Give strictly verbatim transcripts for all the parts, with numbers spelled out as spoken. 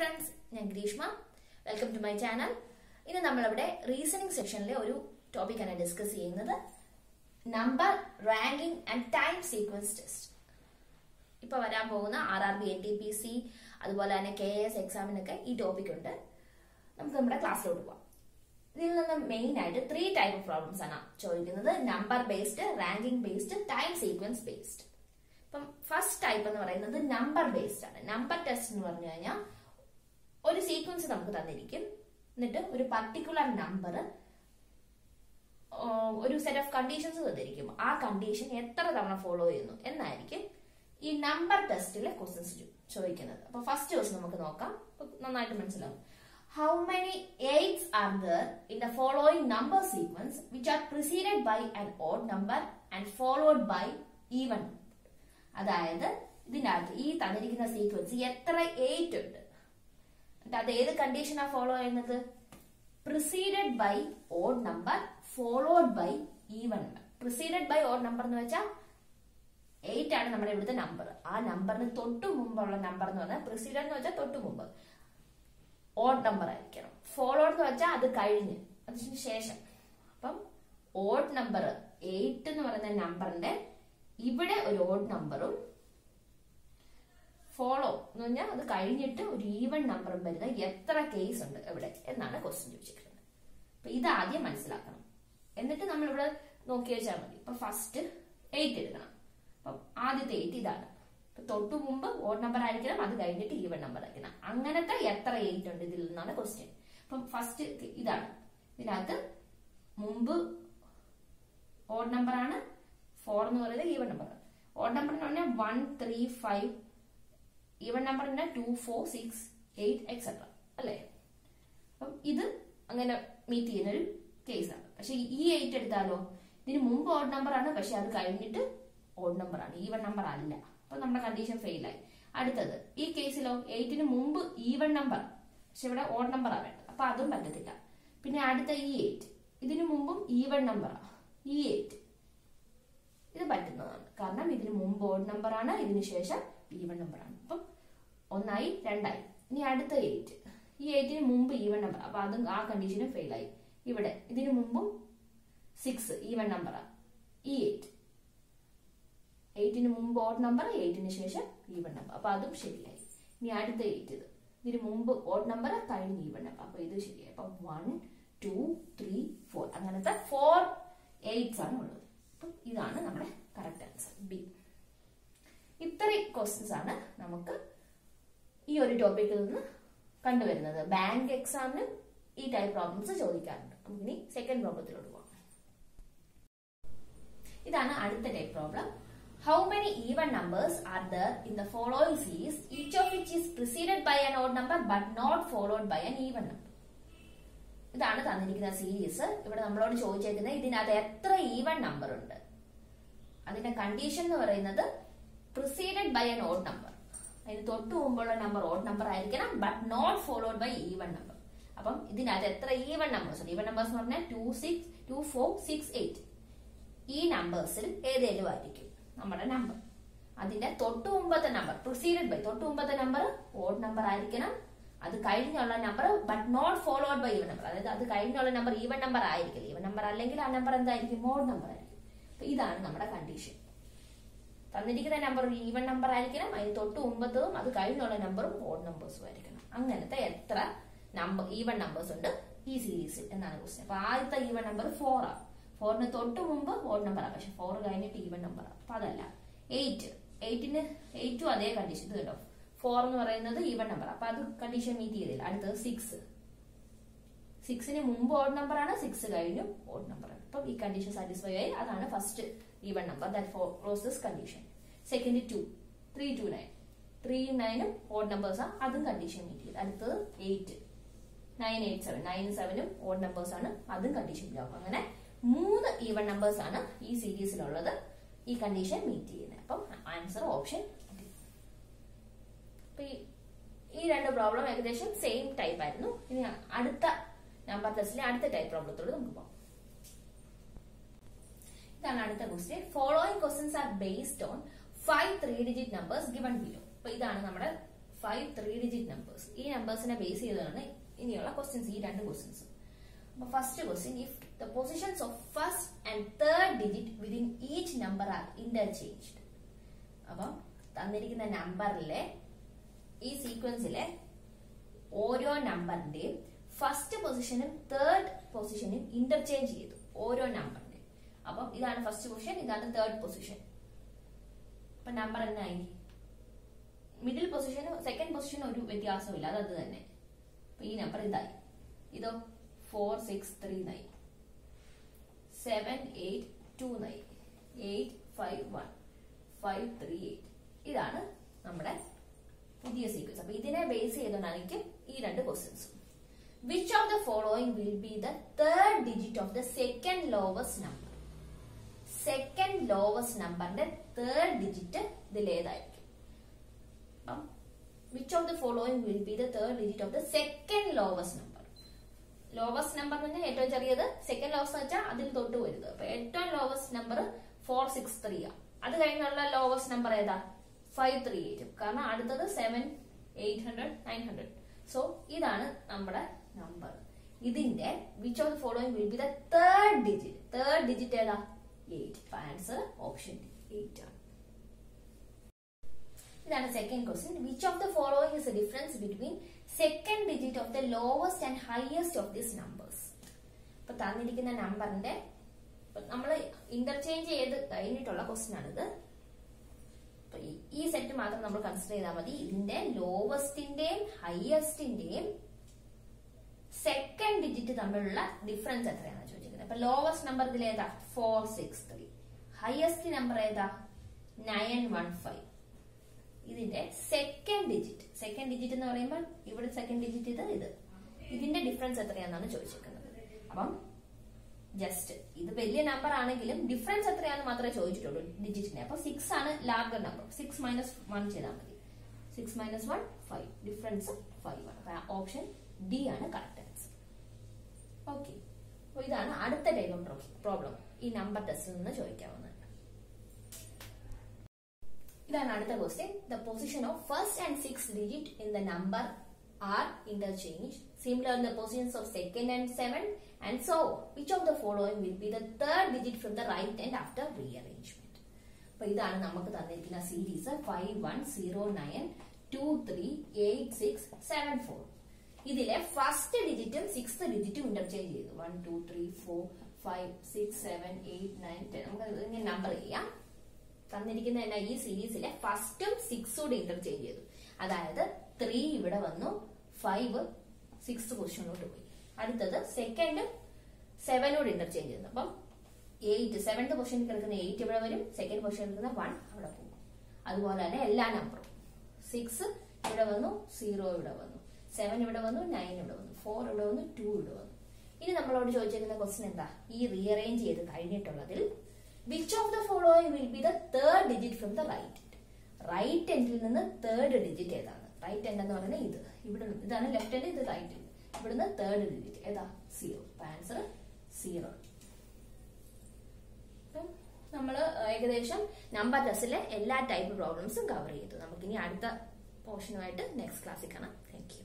friends, I am Grishma. Welcome to my channel. In the reasoning section, we will discuss a topic. Number, ranking and time sequence test. Now, we will R R B N T P C, K S exam. This topic is in our class. Main item, three types of problems. Number based, ranking based, time sequence based. First type is number based. Number test is a sequence. A particular number, a set of conditions. That condition is followed. This number test is a first question. How many eights are there in the following number sequence which are preceded by an odd number and followed by even? That is, this sequence is eight. That is, the condition is followed preceded by odd number followed by even. Preceded by odd number is eight and number is the number. That number is number preceded by odd number. Followed by the odd number. eight is the number. This is odd number. Follow. This even number. This is the case. This is the question. This is the question. First, eight. That is eight. Odd number. That is even number. That is the question. First, this is the odd number. four is even number. Odd number is one, three, five. Even number is two, four, six, eight, et cetera. This is the case. This eight is the odd number. This is the odd number. Even number is not. Condition fail. This case is eight is even number. This is odd number. Then add the eight. This is even number. eight. This is the number. This is the odd number. This is the even number. one, two. Add the eight. This eight is even number. That condition is fail. This is six. Even number. eight. eight is the odd number. eight is the even number. That is fail. Add the eight. This is the odd number. That is even number. That is fail. one, two, three, four. That is four eights. This is the correct answer. B. If there are questions, we will topic bank exam e type problems. Second problem. This is another type problem. How many even numbers are there in the following series, each of which is preceded by an odd number but not followed by an even number? This is the series. This is the even number. The condition is preceded by an odd number. This is the odd number, but not followed by even number. This is the even number. Even numbers are two, six, two, four, six, eight. These numbers are the number. That is the number. Preceded by the number, odd number. That is the number but not followed by even number. That is the number even number. Even number is not number. That is odd number. This is the condition. That is the number even number. That is the number odd numbers. That is even numbers. This is the even number four. four is the odd number. four is even number. eight. eight is the condition. four is the even number. That is the condition. That is six. six is the odd number and six is the odd number. Now, this condition satisfies. That is the first even number that follows this condition. Second is two. three, two, nine. three, nine odd numbers. That is the condition. That is the eight. nine, eight, seven. nine, seven odd numbers. That is the condition. three even numbers are in this series. This condition meets. Now, answer option. These two problems are the same type. Now, we will go to the next type problem. The following questions are based on five three-digit numbers given below. This is the five three-digit numbers. These numbers are based on questions. These two questions. First question: if the positions of first and third digit within each number are interchanged, abba, the number le, this sequence le, oryo number de, first position and third position in interchange yedu, oryo number de. Abba, this is first position, this is third position. But number anna ayi. Middle position, second position oru vyathyasam illa, adu thanne. Appo ee number idayi. Ido four six three nine, seven eight two nine, eight five one, five three eight. ഇതാണ് നമ്മുടെ പുതിയ sequence. അപ്പോൾ ഇതിനെ base ചെയ്തുകൊണ്ടായിരിക്കും ഈ രണ്ട് questions. Which of the following will be the third digit of the second lowest number? Second lowest numberന്റെ third digit ഇതിലേതായിരിക്കും? അപ്പം which of the following will be the third digit of the second lowest number? Lowest number is ഏറ്റവും ചെറിയത് second lowest വെച്ചാൽ അതിൽ തൊട്ട് വരുന്നത്. അപ്പോൾ ഏറ്റവും lowest number four six three ആണ്. അത് കഴിഞ്ഞുള്ള lowest number ഏതാ? five three eight. കാരണം അടുത്തത് seven eight hundred nine hundred. So ഇതാണ് നമ്മുടെ നമ്പർ. ഇതിന്റെ which of the following will be the third digit? Third digit ഏതാ? eight. Answer option eight ആണ്. ഇതാണ് second question. Which of the following is the difference between second digit of the lowest and highest of these numbers? Appo thannidikkuna number inde nammal interchange edu kainittulla question anadu. Appo ee set matram nammal consider cheyadamadi inde lowest indeyum highest indeyum second digit thammilulla difference ethrayanu choichikkunnu. Appo lowest number idile edha four six three, highest number edha nine one five. ഇതിന്റെ second digit second digit എന്ന് പറയുമ്പോൾ ഇവിടെ second digit ഇത് ഇത് ഇതിന്റെ difference എത്രയാണെന്നാണ് ചോദിച്ചിരിക്കുന്നത്. അപ്പം just ഇത് വലിയ നമ്പർ ആണെങ്കിലും ഡിഫറൻസ് എത്രയാണെന്ന് മാത്രമേ ചോദിച്ചിട്ടുള്ളൂ ഡിജിറ്റിനെ. അപ്പൊ സിക്സ് ആണ് larger number. Six minus one ചെയ്താൽ മതി. Six minus one five. Difference five ആണ്. അപ്പൊ ഓപ്ഷൻ ഡി ആണ് കറക്റ്റ് ആൻസർ. ഓക്കെ, അപ്പൊ ഇതാണ് അടുത്ത ടൈപ്പ് പ്രോബ്ലം ഈ നമ്പർ ടെസ്റ്റിൽ നിന്ന് ചോദിക്കാവുന്നത്. ഇതാണ് അടുത്ത question. The position of first and six digit in the number are interchange. Similar the positions of second and seven and so which of the following will be the third digit from the right and after rearrangement. അപ്പൊ ഇതാണ് നമുക്ക് തന്നിരിക്കുന്ന series five one zero nine two three eight six seven four. ഇതിലെ first ഡിജിറ്റും six ഡിജിറ്റും interchange ചെയ്തു. One two three four five six seven eight nine ten നമുക്ക് ഇങ്ങനെ നമ്പർ ചെയ്യാം. തന്നിരിക്കുന്ന തന്നെ ഈ സീരീസിലെ ഫസ്റ്റും സിക്സൂടെ ഇന്റർചേഞ്ച് ചെയ്തു. അതായത് ത്രീ ഇവിടെ വന്നു, ഫൈവ് സിക്സ് പൊസിഷനിലോട്ട് പോയി. അടുത്തത് സെക്കൻഡും സെവനോട് ഇന്റർചേഞ്ച് ചെയ്തു. അപ്പം എയ്റ്റ് സെവൻത് പൊസിഷനിൽ കിടക്കുന്ന എയ്റ്റ് ഇവിടെ വരും, സെക്കൻഡ് പൊസിഷനിൽ കിടക്കുന്ന വൺ അവിടെ പോകും. അതുപോലെ തന്നെ എല്ലാ നമ്പറും സിക്സ് ഇവിടെ വന്നു, സീറോ ഇവിടെ വന്നു, സെവൻ ഇവിടെ വന്നു, നയൻ ഇവിടെ വന്നു, ഫോർ ഇവിടെ വന്നു, ടു ഇവിടെ വന്നു. ഇനി നമ്മളോട് ചോദിച്ചിരിക്കുന്ന ക്വസ്റ്റ്യൻ എന്താ? ഈ റീഅറേഞ്ച് ചെയ്ത് കഴിഞ്ഞിട്ടുള്ളതിൽ which of the following will be the third digit from the right end? Right end il ninnu third digit edana? Right end ennu parayana idu. Ividu idana left end, idu right end. Ividunna third digit eda zero. Answer zero. Nammal ekadesham number testile ella type problems cover cheyidu. Namukku ini adutha portion ayittu next class il kanam. Thank you.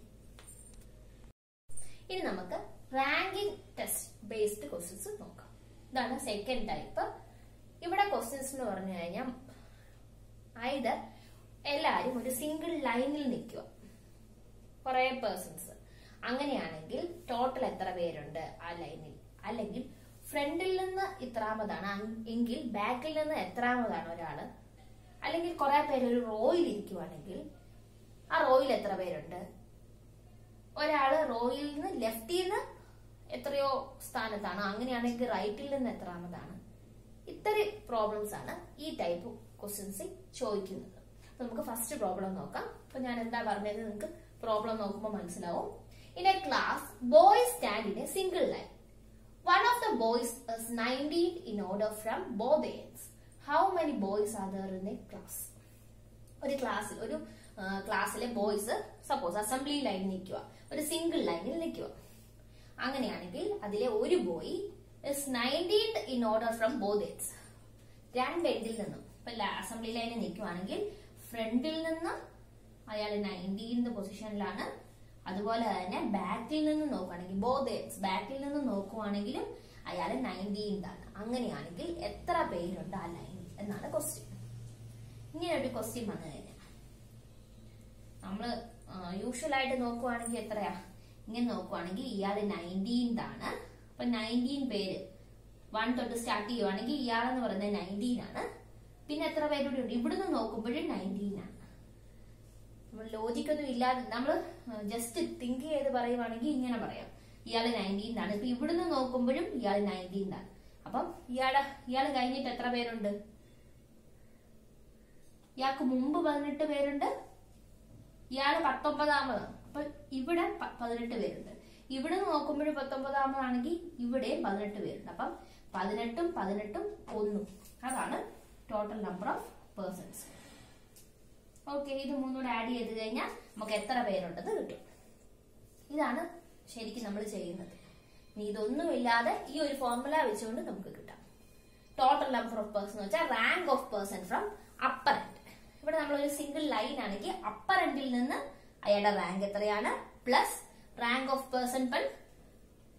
Ini namakku ranking test based questions nokka. Idana second type. ഇവിടെ questions എന്ന് പറഞ്ഞു കഴിഞ്ഞാൽ ആയത് എല്ലാവരും ഒരു single ലൈനിൽ നിൽക്കുക, കുറെ പേഴ്സൺസ്. അങ്ങനെയാണെങ്കിൽ ടോട്ടൽ എത്ര പേരുണ്ട് ആ ലൈനിൽ, അല്ലെങ്കിൽ ഫ്രണ്ടിൽ നിന്ന് ഇത്രാമതാണ് എങ്കിൽ ബാക്കിൽ നിന്ന് എത്രാമതാണ് ഒരാള്, അല്ലെങ്കിൽ കുറെ പേര് ഒരു റോയിൽ ഇരിക്കുവാണെങ്കിൽ ആ റോയിൽ എത്ര പേരുണ്ട്, ഒരാള് റോയിൽ നിന്ന് ലെഫ്റ്റിൽ നിന്ന് എത്രയോ സ്ഥാനത്താണ്, അങ്ങനെയാണെങ്കിൽ റൈറ്റിൽ നിന്ന് എത്രാമതാണ്. ഇത്തരം പ്രോബ്ലംസ് ആണ് ഈ ടൈപ്പ് ക്വസ്റ്റ്യൻസ് ചോദിക്കുന്നത്. നമുക്ക് ഫസ്റ്റ് പ്രോബ്ലം നോക്കാം. അപ്പൊ ഞാൻ എന്താ പറഞ്ഞത് നിങ്ങൾക്ക് പ്രോബ്ലം നോക്കുമ്പോൾ മനസ്സിലാവും. In a class boys stand in a single line. One of the boys is nineteen in order from both ends. How many boys are there in a class? ഒരു ക്ലാസ്സിൽ ഒരു ക്ലാസ്സിലെ ബോയ്സ് സപ്പോസ് അസംബ്ലി ലൈൻ നിൽക്കുക, ഒരു single ലൈനിൽ നിൽക്കുക. അങ്ങനെയാണെങ്കിൽ അതിലെ ഒരു boy is nineteenth in order from both ends. രണ്ട് എൻഡിൽ നിന്നും, ഇപ്പൊ അസംബ്ലി ലൈനിൽ നിൽക്കുവാണെങ്കിൽ ഫ്രണ്ടിൽ നിന്ന് അയാൾ ninety in the position ലാണ്. അതുപോലെ തന്നെ ബാക്കിൽ നിന്ന് നോക്കുകയാണെങ്കിൽ both ends ബാക്കിൽ നിന്ന് നോക്കുകയാണെങ്കിലും അയാൾ ninety ആണ്. അങ്ങനെയാണെങ്കിൽ എത്ര പേരുണ്ട് ആ ലൈനിൽ എന്നാണ് ക്വസ്റ്റ്യൻ. ഇങ്ങനെ ഒരു ക്വസ്റ്റ്യൻ വന്നു കഴിഞ്ഞാൽ നമ്മൾ യൂഷ്വൽ ആയിട്ട് നോക്കുകയാണെങ്കിൽ എത്രയാ, ഇങ്ങനെ നോക്കുകയാണെങ്കിൽ ഇയാൾ നയൻറ്റീൻ ആണ്. അപ്പൊ നയൻറ്റീൻ പേര് വൺ തൊട്ട് സ്റ്റാർട്ട് ചെയ്യുവാണെങ്കിൽ ഇയാളെന്ന് പറയുന്നത് നയൻറ്റീൻ ആണ്. പിന്നെ എത്ര പേരുടെ ഉണ്ട്, ഇവിടുന്ന് നോക്കുമ്പോഴും നയൻറ്റീൻ ആണ്. നമ്മൾ ലോജിക്കൊന്നും ഇല്ലാതെ നമ്മൾ ജസ്റ്റ് തിങ്ക് ചെയ്ത് പറയുവാണെങ്കിൽ ഇങ്ങനെ പറയാം, ഇയാൾ നയൻറ്റീൻ ആണ്. ഇപ്പൊ ഇവിടുന്ന് നോക്കുമ്പോഴും ഇയാൾ നയൻറ്റീൻ ആണ്. അപ്പം ഇയാളെ ഇയാൾ കഴിഞ്ഞിട്ട് എത്ര പേരുണ്ട്? ഇയാൾക്ക് മുമ്പ് പതിനെട്ട് പേരുണ്ട്, ഇയാള് പത്തൊമ്പതാമതാണ്. അപ്പൊ ഇവിടെ പതിനെട്ട് പേരുണ്ട്. ഇവിടെ നോക്കുമ്പോഴും പത്തൊമ്പതാമതാണെങ്കിൽ ഇവിടെയും പതിനെട്ട് പേരുണ്ട്. അപ്പം പതിനെട്ടും പതിനെട്ടും ഒന്നും, അതാണ് total number of persons. Okay, ഇത് മൂന്നൂടെ ആഡ് ചെയ്ത് കഴിഞ്ഞാൽ നമുക്ക് എത്ര പേരുണ്ടെന്ന് കിട്ടും. ഇതാണ് ശരിക്കും നമ്മൾ ചെയ്യുന്നത്. ഇനി ഇതൊന്നുമില്ലാതെ ഈ ഒരു ഫോർമുല വെച്ചുകൊണ്ട് നമുക്ക് കിട്ടാം. ടോട്ടൽ നമ്പർ ഓഫ് പേഴ്സൺ എന്ന് വെച്ചാൽ rank of person from upper end. ഇവിടെ നമ്മളൊരു സിംഗിൾ ലൈൻ ആണെങ്കിൽ അപ്പർ എൻഡിൽ നിന്ന് അയാളുടെ റാങ്ക് എത്രയാണ് plus rank of person per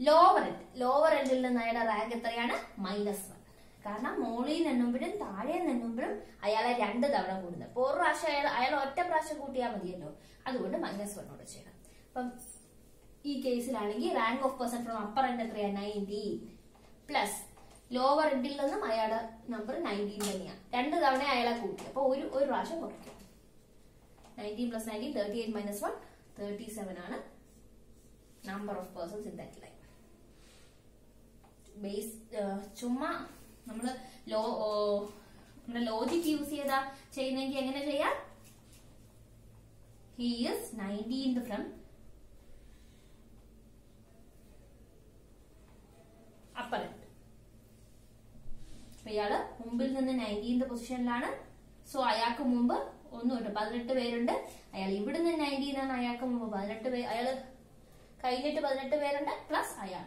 lower end, lower എൻഡിൽ നിന്ന് അയാളുടെ റാങ്ക് എത്രയാണ് മൈനസ് വൺ. കാരണം മോളിൽ നിന്നുമ്പോഴും താഴെ നിന്നുമ്പോഴും അയാളെ രണ്ട് തവണ കൂടുന്നത്. അപ്പോൾ ഒരു പ്രാവശ്യം അയാൾ അയാൾ ഒറ്റ പ്രാവശ്യം കൂട്ടിയാൽ മതിയല്ലോ, അതുകൊണ്ട് മൈനസ് വണ്ണോട് ചെയ്യണം. അപ്പം ഈ കേസിലാണെങ്കിൽ rank of person from upper end എത്രയാണ് നയൻറ്റീൻ പ്ലസ് ലോവർ എൻഡിൽ നിന്നും അയാളുടെ നമ്പർ നയൻറ്റീൻ തന്നെയാണ്. രണ്ട് തവണ അയാളെ കൂട്ടി, അപ്പൊ ഒരു ഒരു പ്രാവശ്യം കുറയ്ക്കും. Nineteen plus nineteen thirty eight minus one thirty seven ആണ് number of persons in that line. Base ചുമ്മാ നമ്മള് ലോ നമ്മുടെ ലോജിക് യൂസ് ചെയ്താ ചെയ്യുന്നെങ്കിൽ എങ്ങനെ ചെയ്യാം? He is nineteenth from upper end. അപ്പൊ ഇയാള് മുമ്പിൽ നിന്ന് നയൻറ്റീൻത് പൊസിഷനിലാണ്. സോ അയാൾക്ക് മുമ്പ് ഒന്നുമില്ല, പതിനെട്ട് പേരുണ്ട്. അയാൾ ഇവിടുന്ന് നയൻറ്റീൻ ആണ്, അയാൾക്ക് മുമ്പ് പതിനെട്ട് പേര്, അയാള് കഴിഞ്ഞിട്ട് പതിനെട്ട് പേരുണ്ട് പ്ലസ് അയാൾ.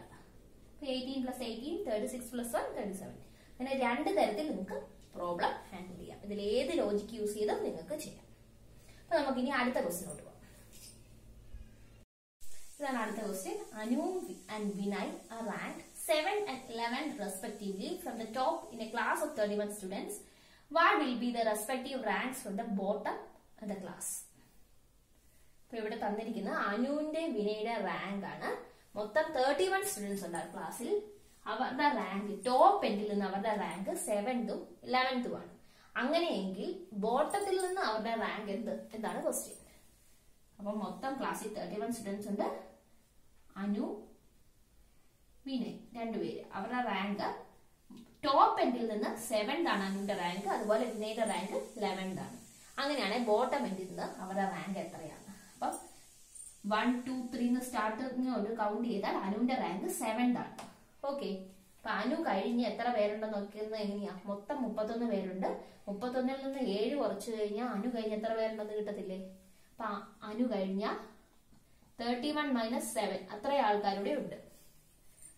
Eighteen plus eighteen thirty six plus one thirty seven. അങ്ങനെ രണ്ട് തരത്തിൽ നിങ്ങൾക്ക് പ്രോബ്ലം ഹാൻഡിൽ ചെയ്യാം. ഇതിൽ ഏത് ലോജിക്ക് യൂസ് ചെയ്തും നിങ്ങൾക്ക് ചെയ്യാം. അപ്പൊ നമുക്ക് ഇനി അടുത്ത ക്വസ്റ്റ്യനോട്ട് പോകാം. ഇതാണ് അടുത്ത question. Anu and Vinay are rank seven and eleven respectively from the top in a class of thirty-one students. What will be the respective ranks from the bottom of the class? അപ്പോൾ ഇവിടെ തന്നിരിക്കുന്ന അനുവിന്റെ വിനയുടെ റാങ്ക് ആണ്. മൊത്തം thirty-one സ്റ്റുഡൻസ് ഉണ്ട് ആ ക്ലാസ്സിൽ. അവരുടെ റാങ്ക് ടോപ്പ് എൻഡിൽ നിന്ന് അവരുടെ റാങ്ക് സെവൻതും ഇലവൻതും ആണ്. അങ്ങനെയെങ്കിൽ ബോട്ടത്തിൽ നിന്ന് അവരുടെ റാങ്ക് എന്ത് എന്താണ് ക്വസ്റ്റ്യൻ? അപ്പൊ മൊത്തം ക്ലാസ്സിൽ thirty-one സ്റ്റുഡൻസ് ഉണ്ട്. അനു വിനയ് രണ്ടുപേര്, അവരുടെ റാങ്ക് ടോപ്പ് എൻഡിൽ നിന്ന് സെവൻത് ആണ് അനുവിന്റെ റാങ്ക്, അതുപോലെ വിനയുടെ റാങ്ക് ഇലവൻത് ആണ്. അങ്ങനെയാണെങ്കിൽ ബോട്ടം എൻഡിൽ നിന്ന് അവരുടെ റാങ്ക് എത്രയാണ്? അപ്പം വൺ ടു ത്രീന്ന് സ്റ്റാർട്ടിങ് ഒരു കൗണ്ട് ചെയ്താൽ അനുവിന്റെ റാങ്ക് സെവൻത് ആണ്. ഓക്കെ, അപ്പൊ അനു കഴിഞ്ഞ് എത്ര പേരുണ്ടെന്ന് നോക്കുന്നത് എങ്ങനെയാ? മൊത്തം മുപ്പത്തൊന്ന് പേരുണ്ട്. മുപ്പത്തൊന്നിൽ നിന്ന് ഏഴ് കുറച്ചു കഴിഞ്ഞാൽ അനു കഴിഞ്ഞ് എത്ര പേരുണ്ടെന്ന് കിട്ടത്തില്ലേ? അപ്പൊ അനു കഴിഞ്ഞ തേർട്ടി വൺ മൈനസ് സെവൻ അത്ര ആൾക്കാരുടെ ഉണ്ട്.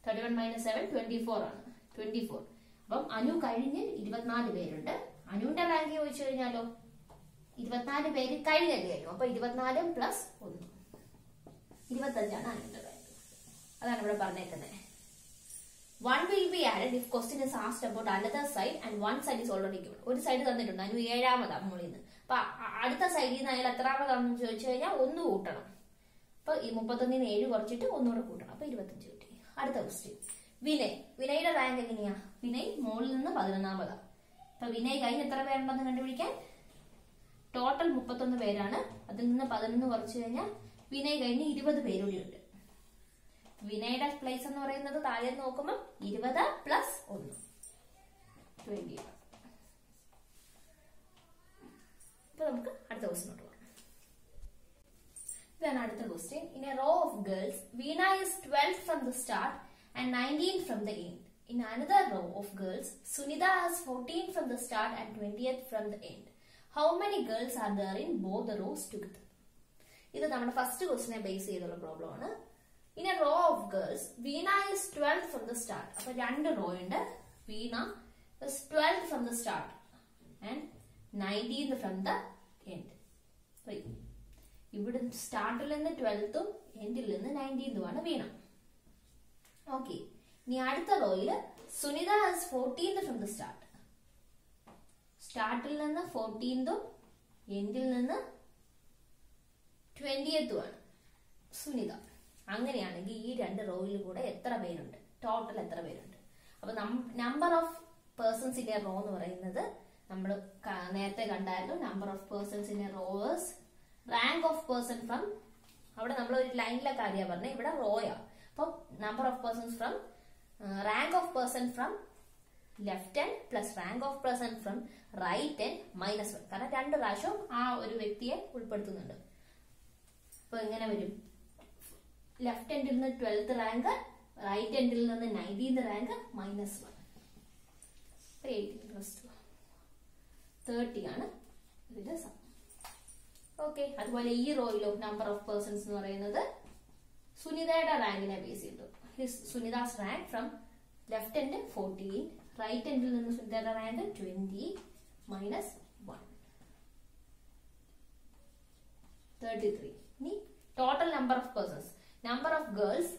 Thirty one minus seven twenty four ആണ്, ട്വന്റി ഫോർ. അപ്പം അനു കഴിഞ്ഞ് ഇരുപത്തിനാല് പേരുണ്ട്. അനുവിന്റെ റാങ്ക് ചോദിച്ചു കഴിഞ്ഞാലോ ഇരുപത്തിനാല് പേര് കഴിഞ്ഞല്ലായിരുന്നു. അപ്പൊ ഇരുപത്തിനാല് പ്ലസ് ഒന്ന് ഇരുപത്തഞ്ചാണ് അനുവിന്റെ റാങ്ക്. അതാണ് ഇവിടെ പറഞ്ഞേക്കുന്നത്. One will be added if question is asked about another side and one side is already given. ഒരു സൈഡ് തന്നിട്ടുണ്ട്, അനു ഏഴാമതാ മുകളിൽ നിന്ന്. അപ്പൊ അടുത്ത സൈഡിൽ നിന്ന് അയാൾ എത്രാമതാണെന്ന് ചോദിച്ചു കഴിഞ്ഞാൽ ഒന്ന് കൂട്ടണം. അപ്പൊ ഈ മുപ്പത്തൊന്നിന് ഏഴ് കുറച്ചിട്ട് ഒന്നുകൂടെ കൂട്ടണം. അപ്പൊ ഇരുപത്തഞ്ച് കിട്ടി. അടുത്ത ക്വസ്റ്റ്യൻ വിനയ്. വിനയുടെ റാങ്ക് എങ്ങനെയാ? വിനയ് മുകളിൽ നിന്ന് പതിനൊന്നാമതാ. അപ്പൊ വിനയ് കഴിഞ്ഞ് എത്ര പേരുണ്ടെന്ന് കണ്ടുപിടിക്കാൻ ടോട്ടൽ മുപ്പത്തൊന്ന് പേരാണ്. അതിൽ നിന്ന് പതിനൊന്ന് കുറച്ചു കഴിഞ്ഞാൽ വിനയ് കഴിഞ്ഞ് ഇരുപത് പേരുകൂടിയുണ്ട്. വിനയുടെ പ്ലേസ് എന്ന് പറയുന്നത് താഴെ നോക്കുമ്പോൾ ഇരുപത് പ്ലസ് ഒന്ന് ട്വന്റി. അപ്പൊ നമുക്ക് അടുത്ത ക്വസ്റ്റ്യൻ നോക്കാം. Then അടുത്ത question. In a row of girls, Veena is twelfth from the start and nineteenth from the end. In another row of girls, Sunida is fourteenth from the start and twentieth from the end. How many girls are there in both the rows together? ഇത് നമ്മുടെ first ക്വസ്റ്റിനെ base ചെയ്തുള്ള problem ആണ്. In a row of girls, Veena is twelfth from the start. അപ്പോൾ രണ്ട് raw ഉണ്ട്. Veena is twelfth from the start and nineteenth from the end. ഇവിടെ സ്റ്റാർട്ടിൽ നിന്ന് ട്വൽത്തും എൻഡിൽ നിന്ന് നയൻറ്റീന്തുമാണ് വീണ. ഓക്കെ, ഇനി അടുത്ത റോയിൽ Sunita has fourteenth from the start. സ്റ്റാർട്ടിൽ നിന്ന് ഫോർട്ടീന്തും എൻഡിൽ നിന്ന് ട്വന്റിയത്തുമാണ് സുനിത. അങ്ങനെയാണെങ്കിൽ ഈ രണ്ട് റോയിൽ കൂടെ എത്ര പേരുണ്ട്, ടോട്ടൽ എത്ര പേരുണ്ട്? അപ്പൊ നമ്പർ ഓഫ് പേഴ്സൺസിന്റെ റോ എന്ന് പറയുന്നത് നമ്മൾ നേരത്തെ കണ്ടായിരുന്നു. നമ്പർ ഓഫ് പേഴ്സൺസിന്റെ റോവേഴ്സ്, റാങ്ക് ഓഫ് പേഴ്സൺ ഫ്രം, അവിടെ നമ്മൾ ഒരു ലൈനിലെ കാര്യമാണ് പറഞ്ഞത്, ഇവിടെ റോയാ. അപ്പൊ number of persons from, rank of person from left hand plus rank of person from right hand minus one. കാരണം രണ്ട് പ്രാവശ്യം ആ ഒരു വ്യക്തിയെ ഉൾപ്പെടുത്തുന്നുണ്ട്. അപ്പൊ എങ്ങനെ വരും? ലെഫ്റ്റ് ഹാൻഡിൽ നിന്ന് ട്വൽത്ത് റാങ്ക്, റൈറ്റ് ഹാൻഡിൽ നിന്ന് nineteenth rank minus one. Thirty ആണ് ഇതിന്റെ സം. ഓക്കെ, അതുപോലെ ഈ റോയിൽ ഓഫ് നമ്പർ ഓഫ് പേഴ്സൺസ് എന്ന് പറയുന്നത് സുനിതയുടെ റാങ്കിനെ ബേസ് ചെയ്തു. Sunita's rank from left hand fourteen, right ഹാൻഡിൽ നിന്ന് സുനിതയുടെ rank twenty minus one, thirty three. ഇനി total number of persons, number of girls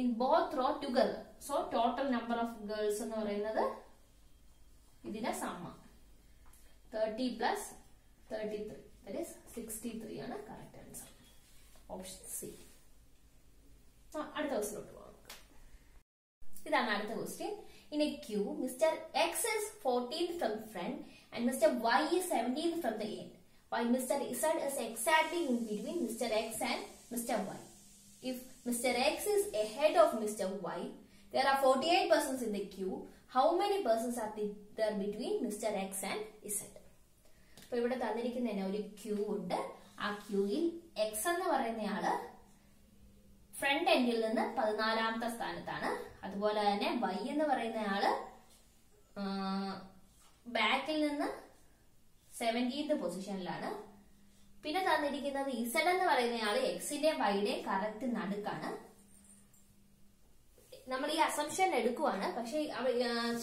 in both row together. So total number of girls എന്ന് പറയുന്നത് ഇതിന്റെ സമ്മ thirty plus thirty three, that is sixty-three ആണ് correct answer, option C. അടുത്ത ക്വസ്റ്റിലോട്ട് പോകാം. ഇതാണ് അടുത്ത question. In a queue mister X is fourteen from front and mister Y is seventeen from the end. Y mister Z is exactly in between mister X and mister Y. If mister X is ahead of mister Y, there are forty-eight persons in the queue. How many persons are there between Mister X and Z? അപ്പോൾ ഇവിടെ തന്നിരിക്കുന്ന ഒരു Q ഉണ്ട്. ആ ക്യൂയിൽ X എന്ന് പറയുന്നയാള് front എൻഡിൽ നിന്ന് പതിനാലാമത്തെ സ്ഥാനത്താണ്. അതുപോലെ തന്നെ വൈ എന്ന് പറയുന്നയാള് ബാക്കിൽ നിന്ന് സെവൻറ്റീൻത് പൊസിഷനിലാണ്. പിന്നെ തന്നിരിക്കുന്നത് ഇസഡ് എന്ന് പറയുന്നയാള് എക്സിന്റെയും വൈയുടെയും കറക്റ്റ് നടുക്കാണ്. നമ്മൾ ഈ അസംപ്ഷൻ എടുക്കുവാണ്, പക്ഷെ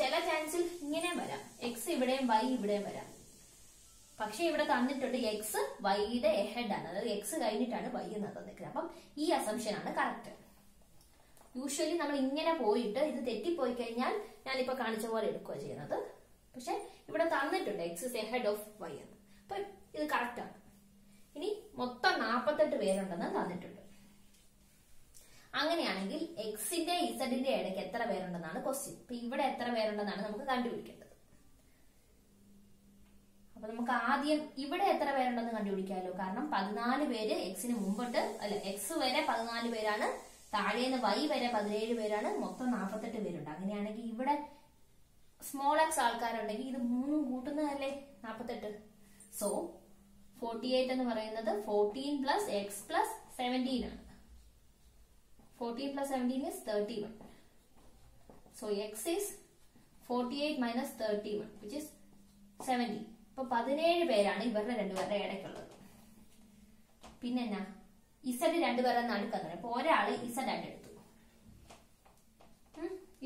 ചില ചാൻസിൽ ഇങ്ങനെ വരാം, എക്സ് ഇവിടെയും വൈ ഇവിടെയും വരാം. പക്ഷെ ഇവിടെ തന്നിട്ടുണ്ട് എക്സ് വൈയുടെ എഹെഡ് ആണ്, അതായത് എക്സ് കഴിഞ്ഞിട്ടാണ് വൈ എന്ന് തന്നിരിക്കുന്നത്. അപ്പം ഈ അസംപ്ഷൻ ആണ് കറക്റ്റ്. യൂഷ്വലി നമ്മൾ ഇങ്ങനെ പോയിട്ട് ഇത് തെറ്റിപ്പോയി കഴിഞ്ഞാൽ ഞാനിപ്പോ കാണിച്ച പോലെ എടുക്കുക ചെയ്യുന്നത്. പക്ഷെ ഇവിടെ തന്നിട്ടുണ്ട് X is ahead of Y എന്ന്, അപ്പൊ ഇത് കറക്റ്റ് ആണ്. ഇനി മൊത്തം നാപ്പത്തെട്ട് പേരുണ്ടെന്ന് തന്നിട്ടുണ്ട്. അങ്ങനെയാണെങ്കിൽ എക്സിന്റെ ഇസഡിന്റെ ഇടയ്ക്ക് എത്ര പേരുണ്ടെന്നാണ് ക്വസ്റ്റ്യൻ. അപ്പൊ ഇവിടെ എത്ര പേരുണ്ടെന്നാണ് നമുക്ക് കണ്ടുപിടിക്കേണ്ടത്. അപ്പൊ നമുക്ക് ആദ്യം ഇവിടെ എത്ര പേരുണ്ടെന്ന് കണ്ടുപിടിക്കാമല്ലോ. കാരണം പതിനാല് പേര് എക്സിന് മുമ്പോട്ട്, അല്ല എക്സ് വരെ പതിനാല് പേരാണ്, താഴേന്ന് വൈ വരെ പതിനേഴ് പേരാണ്, മൊത്തം നാൽപ്പത്തെട്ട് പേരുണ്ട്. അങ്ങനെയാണെങ്കിൽ ഇവിടെ സ്മോൾ എക്സ് ആൾക്കാരുണ്ടെങ്കിൽ ഇത് മൂന്നും കൂട്ടുന്നതല്ലേ നാൽപ്പത്തെട്ട്. സോ ഫോർട്ടി എയ്റ്റ് എന്ന് പറയുന്നത് fourteen plus X plus seventeen ആണ്. fourteen plus seventeen is thirty-one. So x is forty-eight minus thirty-one, which is seventy. So seventeen പേരാണ് ഇവരുടെ രണ്ടുപേരുടെ ഇടയ്ക്കുള്ളത്. പിന്നെ എന്നാ ഇസഡ് രണ്ടുപേരുടെ നടുക്കാണ്. അപ്പൊ ഒരാള് ഇസഡ് ആയിട്ട് എടുത്തു,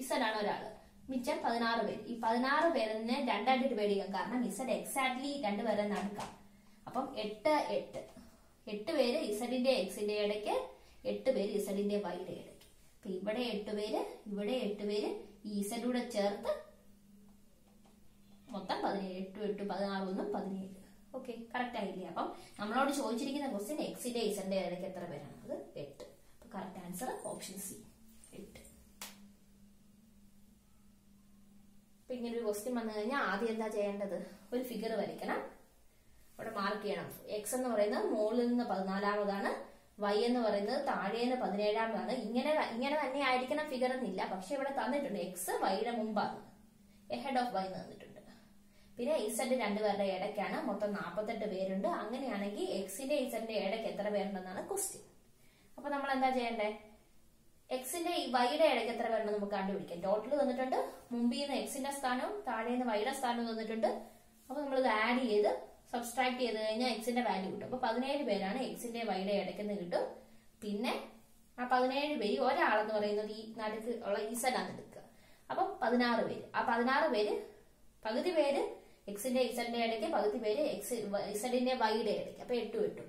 ഇസഡ് ആണ് ഒരാള്, മിച്ചം പതിനാറ് പേര്. ഈ പതിനാറ് പേരെന്നെ രണ്ടായിട്ട് ഡിവൈഡ് ചെയ്യാം, കാരണം ഇസഡ് എക്സാക്ട്ലി രണ്ടുപേരെ നടുക്കാം. അപ്പം എട്ട് എട്ട് എട്ട് പേര് ഇസഡിന്റെ എക്സിന്റെ ഇടയ്ക്ക്, എട്ട് പേര് ഇസഡിന്റെ വൈയുടെ ഇടയ്ക്ക്. അപ്പൊ ഇവിടെ എട്ട് പേര്, ഇവിടെ എട്ട് പേര്, ഈ ഇസഡൂടെ ചേർത്ത് മൊത്തം പതിനേഴ്. എട്ടു എട്ട് പതിനാറ്, ഒന്നും പതിനേഴ്. ഓക്കെ, കറക്റ്റ് ആയില്ലേ? അപ്പം നമ്മളോട് ചോദിച്ചിരിക്കുന്ന ക്വസ്റ്റ്യൻ എക്സിന്റെ ഇസഡിന്റെ ഇടയ്ക്ക് എത്ര പേരാണ്, അത് എട്ട്. അപ്പൊ കറക്റ്റ് ആൻസർ ഓപ്ഷൻ സി, എട്ട്. അപ്പൊ ഇങ്ങനൊരു ക്വസ്റ്റ്യൻ വന്നു കഴിഞ്ഞാൽ ആദ്യം എന്താ ചെയ്യേണ്ടത്? ഒരു ഫിഗർ വരയ്ക്കണം, അവിടെ മാർക്ക് ചെയ്യണം. എക്സ് എന്ന് പറയുന്നത് മുകളിൽ നിന്ന് പതിനാലാമതാണ്, വൈ എന്ന് പറയുന്നത് താഴേന്ന് പതിനേഴാമതാണ്. ഇങ്ങനെ ഇങ്ങനെ തന്നെ ആയിരിക്കണം ഫിഗർ എന്നില്ല, പക്ഷെ ഇവിടെ തന്നിട്ടുണ്ട് എക്സ് വൈയുടെ മുമ്പാണ്, എഹെഡ് ഓഫ് വൈ എന്ന് തന്നിട്ടുണ്ട്. പിന്നെ ഇസഡ് രണ്ടുപേരുടെ ഇടയ്ക്കാണ്, മൊത്തം നാൽപ്പത്തെട്ട് പേരുണ്ട്. അങ്ങനെയാണെങ്കിൽ എക്സിന്റെ ഇസഡിന്റെ ഇടയ്ക്ക് എത്ര പേരുണ്ടെന്നാണ് ക്വസ്റ്റ്യൻ. അപ്പൊ നമ്മൾ എന്താ ചെയ്യണ്ടേ? എക്സിന്റെ വൈയുടെ ഇടയ്ക്ക് എത്ര പേരുണ്ടെന്ന് നമുക്ക് കണ്ടുപിടിക്കാം. ടോട്ടൽ തന്നിട്ടുണ്ട്, മുമ്പിൽ നിന്ന് എക്സിന്റെ സ്ഥാനവും താഴേന്ന് വൈയുടെ സ്ഥാനവും തന്നിട്ടുണ്ട്. അപ്പൊ നമ്മൾ ഇത് ആഡ് ചെയ്ത് സബ്സ്ട്രാക്ട് ചെയ്ത് കഴിഞ്ഞാൽ എക്സിന്റെ വാല്യൂ കിട്ടും. അപ്പൊ പതിനേഴ് പേരാണ് എക്സിന്റെ വൈയുടെ ഇടയ്ക്കെന്ന് കിട്ടും. പിന്നെ ആ പതിനേഴ് പേര് ഒരാളെന്ന് പറയുന്നത് ഈ നടുക്ക് ഉള്ള ഇസഡാണ് എടുക്കുക. അപ്പൊ പതിനാറ് പേര്, ആ പതിനാറ് പേര് പകുതി പേര് എക്സിന്റെ ഇസഡിന്റെ ഇടയ്ക്ക്, പകുതി പേര് എക്സ് ഇസഡിന്റെ വൈയുടെ ഇടയ്ക്ക്. അപ്പൊ എട്ടു എട്ടും.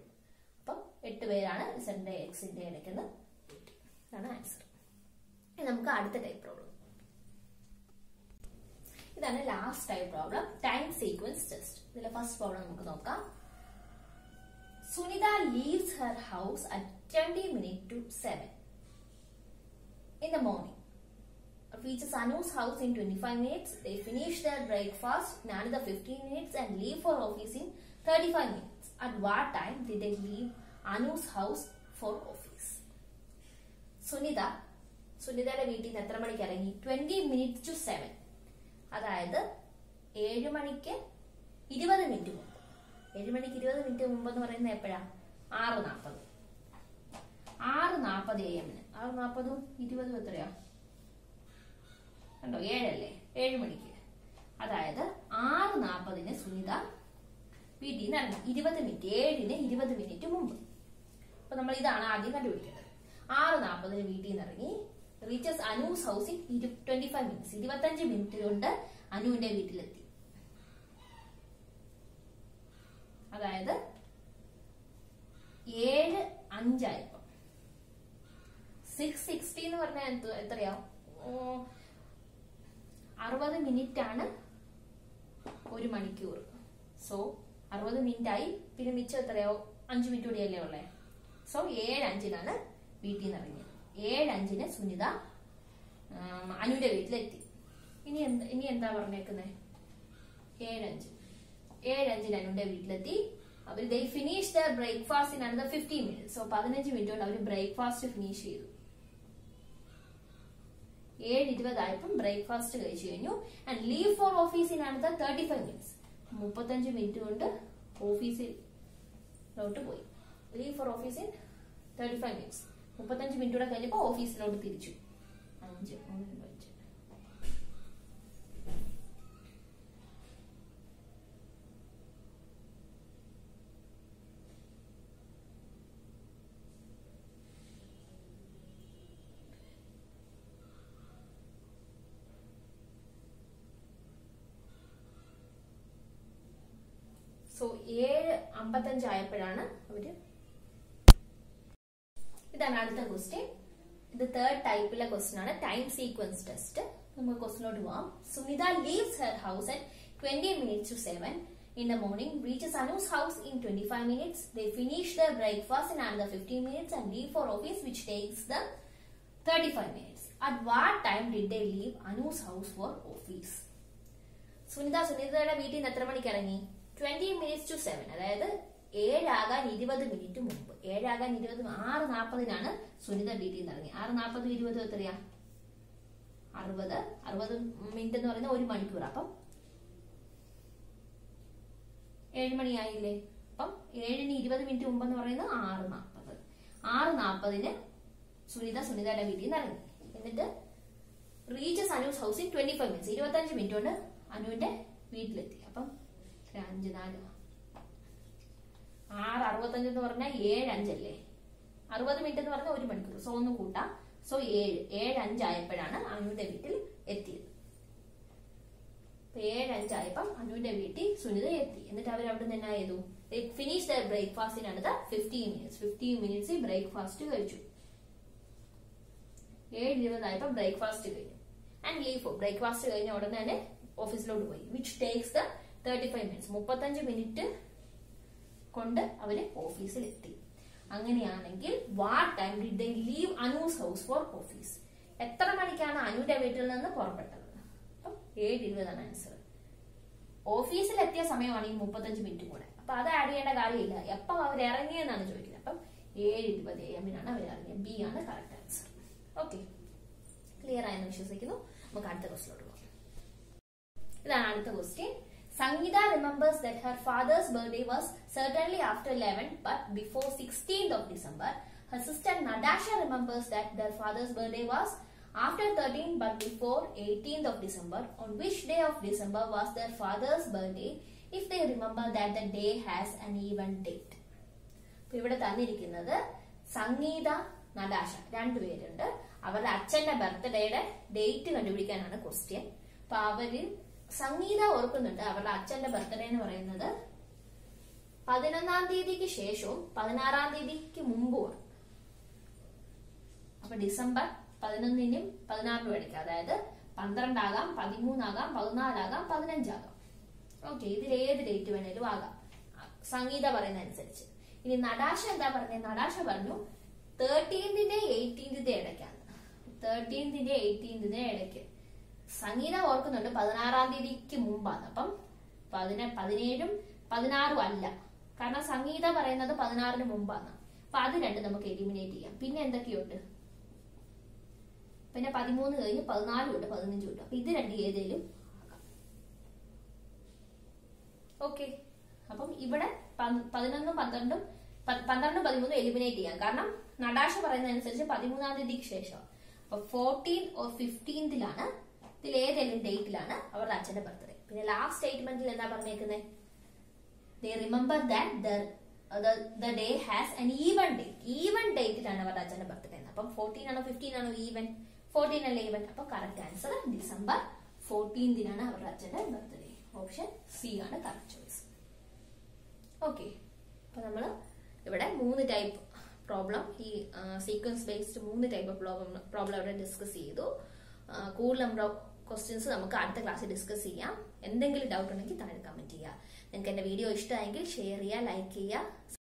അപ്പൊ എട്ട് പേരാണ് സെൻഡ് എക്സിന്റെ ഇടയ്ക്കുന്ന കുട്ടി. ഇതാണ് ആൻസർ. നമുക്ക് അടുത്ത ടൈപ്പ് പ്രോബ്ലം. ഇതാണ് last type problem, time sequence test. ഇതിലെ ഫസ്റ്റ് പ്രോബ്ലം നമുക്ക് നോക്കാം. Sunida leaves her house at twenty minutes to seven in the morning. Reaches Anu's house in twenty-five minutes. They finish their breakfast in another fifteen minutes and leave for office in thirty-five minutes. At what time did they leave Anu's house for office? Sunida, Sunidade veetil nethra manikku irangi twenty minutes to seven. Adayathu seven manikku twenty minute mundu. seven manikku twenty minute mundu ennu parayunna eppala six forty. six forty a m nu six forty ഉം twenty എത്രയാ? കണ്ടോ, ഏഴല്ലേ, ഏഴ് മണിക്ക്. അതായത് ആറ് നാപ്പതിന് സുനിത വീട്ടിൽ നിന്ന് ഇറങ്ങി ഇരുപത് മിനിറ്റ്, ഏഴിന് ഇരുപത് മിനിറ്റ് മുമ്പ്. അപ്പൊ നമ്മൾ ഇതാണ് ആദ്യം കണ്ടുപിടിക്കേണ്ടത്. ആറ് നാപ്പതിന് വീട്ടിൽ നിന്ന് ഇറങ്ങി റീച്ചസ് അനൂസ് ഹൗസിൽ ട്വന്റി ഫൈവ് മിനിറ്റ്സ് ഇരുപത്തഞ്ച് മിനിറ്റ് കൊണ്ട് അനുവിന്റെ വീട്ടിലെത്തി. അതായത് ഏഴ് അഞ്ചായപ്പോ സിക്സ് സിക്സ്റ്റി എന്ന് പറഞ്ഞാൽ എത്രയാവും? അറുപത് മിനിറ്റ് ആണ് ഒരു മണിക്കൂർ. സോ അറുപത് മിനിറ്റ് ആയി, പിന്നെ മിച്ചം എത്രയോ അഞ്ചു മിനിറ്റ് കൂടി അല്ലേ ഉള്ളേ. സോ ഏഴ് അഞ്ചിനാണ് വീട്ടിൽ നിന്ന് ഇറങ്ങിയത്. ഏഴ് അഞ്ചിന് സുനിത അനുവിന്റെ വീട്ടിലെത്തി. ഇനി എന്താ ഇനി എന്താ പറഞ്ഞേക്കുന്നേ? ഏഴഞ്ച് ഏഴഞ്ചിന് അനുവിന്റെ വീട്ടിലെത്തി. അവർ they finish the breakfast in another fifteen minute. So പതിനഞ്ച് മിനിറ്റ് കൊണ്ട് അവർ ബ്രേക്ക്ഫാസ്റ്റ് ഫിനിഷ് ചെയ്തു. ഏഴ് ഇരുപതായപ്പം ബ്രേക്ക്ഫാസ്റ്റ് കഴിച്ചു കഴിഞ്ഞു. ആൻഡ് ലീവ് ഫോർ ഓഫീസിൽ അടുത്ത തേർട്ടി ഫൈവ് മിനിറ്റ്സ് മുപ്പത്തഞ്ച് മിനിറ്റ് കൊണ്ട് ഓഫീസിലോട്ട് പോയി. ലീവ് ഫോർ ഓഫീസിൽ തേർട്ടി ഫൈവ് മിനിറ്റ്സ് മുപ്പത്തഞ്ച് മിനിറ്റ് കൂടെ കഴിഞ്ഞപ്പോൾ ഓഫീസിലോട്ട് തിരിച്ചു. അഞ്ച് അഞ്ച് സോ ഏഴ് അമ്പത്തഞ്ചായപ്പോഴാണ് അവര്. ഇതാണ് അടുത്ത ക്വസ്റ്റ്യൻ. ഇത് തേർഡ് ടൈപ്പിലെ ക്വസ്റ്റ്യൻ ആണ്, ടൈം സീക്വൻസ് ടെസ്റ്റ്. നമുക്ക് ക്വസ്റ്റിനോട് പോവാം. Sunita leaves her house at twenty minutes to seven in the morning. Reaches Anu's house in twenty five minutes. They finish the breakfast in another fifteen minutes and leave for office which takes the thirty five minutes. At what time did they leave Anu's house for office? Sunita സുനിതയുടെ വീട്ടിൽ നിന്ന് എത്ര മണിക്ക് ഇറങ്ങി? twenty minutes to seven. അതായത് ഏഴാകാൻ ഇരുപത് minute മുമ്പ്. ഏഴാകാൻ ഇരുപത് ആറ് നാപ്പതിനാണ് സുനിത വീട്ടിൽ നിന്ന് ഇറങ്ങി. ആറ് നാപ്പത് ഇരുപത് എത്രയാ? അറുപത്. അറുപത് മിനിറ്റ് എന്ന് പറയുന്നത് ഒരു മണിക്കൂർ. അപ്പം ഏഴ് മണിയായില്ലേ. അപ്പം ഏഴിന് ഇരുപത് മിനിറ്റ് മുമ്പ് എന്ന് പറയുന്നത് ആറ് നാപ്പത്. ആറ് നാപ്പതിന് സുനിത സുനിതയുടെ വീട്ടിൽ നിന്ന് ഇറങ്ങി. എന്നിട്ട് റീച്ചസ് അനുസ് ഹൗസിൽ ട്വന്റി ഫൈവ് മിനിറ്റ്സ് ഇരുപത്തഞ്ച് മിനിറ്റ് കൊണ്ട് അനുവിന്റെ വീട്ടിലെത്തി. അപ്പം അഞ്ച് നാല് ആറ് അറുപത്തഞ്ച് എന്ന് പറഞ്ഞാൽ ഏഴ് അഞ്ചല്ലേ. അറുപത് മിനിറ്റ് എന്ന് പറഞ്ഞാൽ ഒരു മണിക്കൂർ. സോ ഒന്ന് കൂട്ടാം. സോ ഏഴ് ഏഴ് അഞ്ചായപ്പോഴാണ് അനുവിന്റെ വീട്ടിൽ എത്തിയത്. ഏഴ് അഞ്ചായപ്പം അനുവിന്റെ വീട്ടിൽ സുനിത എത്തി. എന്നിട്ട് അവർ അവിടെ നിന്ന് എന്നാ ചെയ്തു? ഫിനിഷ് ദ ബ്രേക്ക്ഫാസ്റ്റിന് അടുത്ത fifteen minutes fifteen minutes breakfast കഴിച്ചു. ഏഴ് ഇരുപതായപ്പോൾ ബ്രേക്ക്ഫാസ്റ്റ് കഴിഞ്ഞു. ആൻഡ് ലീവ് ബ്രേക്ക്ഫാസ്റ്റ് കഴിഞ്ഞ ഉടനെ തന്നെ ഓഫീസിലോട്ട് പോയി. Which takes the thirty five minutes മുപ്പത്തഞ്ച് മിനിറ്റ് കൊണ്ട് അവര് ഓഫീസിലെത്തി. അങ്ങനെയാണെങ്കിൽ what time did they leave Anu's house for office? എത്ര മണിക്കാണ് അനുവിന്റെ വീട്ടിൽ നിന്ന് പുറപ്പെട്ടത്? ഏഴ് ഇരുപതാണ് ആൻസർ. ഓഫീസിലെത്തിയ സമയമാണ് ഈ മുപ്പത്തഞ്ച് മിനിറ്റ് കൂടെ. അപ്പൊ അത് ആഡ് ചെയ്യേണ്ട കാര്യമില്ല. എപ്പോ അവർ ഇറങ്ങിയെന്നാണ് ചോദിക്കുന്നത്. അപ്പം ഏഴ് ഇരുപത് എ എമ്മിനാണ് അവർ ഇറങ്ങിയത്. ബി ആണ് കറക്റ്റ് ആൻസർ. ഓക്കെ, ക്ലിയർ ആയെന്ന് വിശ്വസിക്കുന്നു. നമുക്ക് അടുത്ത ക്വസ്റ്റിനോട് പോകാം. ഇതാണ് അടുത്ത question. Sangeeta remembers that her father's birthday was certainly after eleven but before sixteenth of December. Her sister Natasha remembers that their father's birthday was after thirteen but before eighteenth of December. On which day of December was their father's birthday if they remember that the day has an even date? അപ്പോൾ ഇവിടെ തന്നിരിക്കുന്നത് സംഗീത നടാശ രണ്ടുപേരുണ്ട്. അവരുടെ അച്ഛന്റെ ബർത്ത്ഡേയുടെ date കണ്ടുപിടിക്കാനാണ് question. അപ്പൊ അവര് സംഗീത ഓർക്കുന്നുണ്ട് അവരുടെ അച്ഛന്റെ ബർത്ത്ഡേ എന്ന് പറയുന്നത് പതിനൊന്നാം തീയതിക്ക് ശേഷവും പതിനാറാം തീയതിക്ക് മുമ്പുമാണ്. അപ്പൊ ഡിസംബർ പതിനൊന്നിനും പതിനാറിനും എടുക്കുക. അതായത് പന്ത്രണ്ടാകാം, പതിമൂന്നാകാം, പതിനാലാകാം, പതിനഞ്ചാകാം. ഓക്കെ, ഇതിൽ ഏത് ഡേറ്റ് വേണേലും ആകാം സംഗീത പറയുന്ന അനുസരിച്ച്. ഇനി നടാശ എന്താ പറഞ്ഞത്? നടാശ പറഞ്ഞു തേർട്ടീന്തിന്റെ എയ്റ്റീന്തിന്റെ ഇടയ്ക്കാണ്, തേർട്ടീന്തിന്റെ എയ്റ്റീന്തിന്റെ ഇടയ്ക്ക്. സംഗീത ഓർക്കുന്നുണ്ട് പതിനാറാം തീയതിക്ക് മുമ്പാണ്. അപ്പം പതിനെ പതിനേഴും പതിനാറും അല്ല, കാരണം സംഗീത പറയുന്നത് പതിനാറിന് മുമ്പാണ്. അപ്പൊ അത് രണ്ട് നമുക്ക് എലിമിനേറ്റ് ചെയ്യാം. പിന്നെ എന്തൊക്കെയുണ്ട്? പിന്നെ പതിമൂന്ന് കഴിഞ്ഞ് പതിനാലും ഉണ്ട്, പതിനഞ്ചും ഉണ്ട്. അപ്പൊ ഇത് രണ്ട് ഏതേലും ആക്കാം. ഓക്കെ, അപ്പം ഇവിടെ പതിനൊന്നും പന്ത്രണ്ടും പന്ത്രണ്ടും പതിമൂന്നും എലിമിനേറ്റ് ചെയ്യാം, കാരണം നടാശ പറയുന്ന അനുസരിച്ച് പതിമൂന്നാം തീയതിക്ക് ശേഷം. അപ്പൊ ഫോർട്ടീൻ ഓർ ഫിഫ്റ്റീൻതിലാണ്, ഇതിൽ ഏതെങ്കിലും ഡേറ്റിലാണ് അവരുടെ അച്ഛന്റെ ബർത്ത്ഡേ. പിന്നെ ലാസ്റ്റ് സ്റ്റേറ്റ്മെന്റിൽ എന്താ പറഞ്ഞേക്കുന്നത്? They remember that the day has an even date. Even ഡേറ്റിലാണ് അവരുടെ അച്ഛന്റെ ബർത്ത്ഡേ. അപ്പം ഫോർട്ടീൻ ആണോ ഫിഫ്റ്റീൻ ആണോ ഈവൻ? ഫോർട്ടീൻ അല്ല ഈവൻ. അപ്പൊ കറക്റ്റ് ആൻസർ ഡിസംബർ ഫോർട്ടീൻതിനാണ് അവരുടെ അച്ഛന്റെ ബർത്ത്ഡേ. ഓപ്ഷൻ സി ആണ് കറക്റ്റ് ചോയ്സ്. ഓക്കെ, അപ്പൊ നമ്മൾ ഇവിടെ മൂന്ന് ടൈപ്പ് പ്രോബ്ലം, ഈ സീക്വൻസ് ബേസ്ഡ് മൂന്ന് ടൈപ്പ് പ്രോബ്ലം പ്രോബ്ലം ഇവിടെ ഡിസ്കസ് ചെയ്തു. കൂടുതൽ നമ്പർ ക്വസ്റ്റ്യൻസ് നമുക്ക് അടുത്ത ക്ലാസ്സിൽ ഡിസ്കസ് ചെയ്യാം. എന്തെങ്കിലും ഡൗട്ട് ഉണ്ടെങ്കിൽ താഴെ കമന്റ് ചെയ്യുക. നിങ്ങൾക്ക് എന്റെ വീഡിയോ ഇഷ്ടമായെങ്കിൽ ഷെയർ ചെയ്യുക, ലൈക്ക് ചെയ്യുക.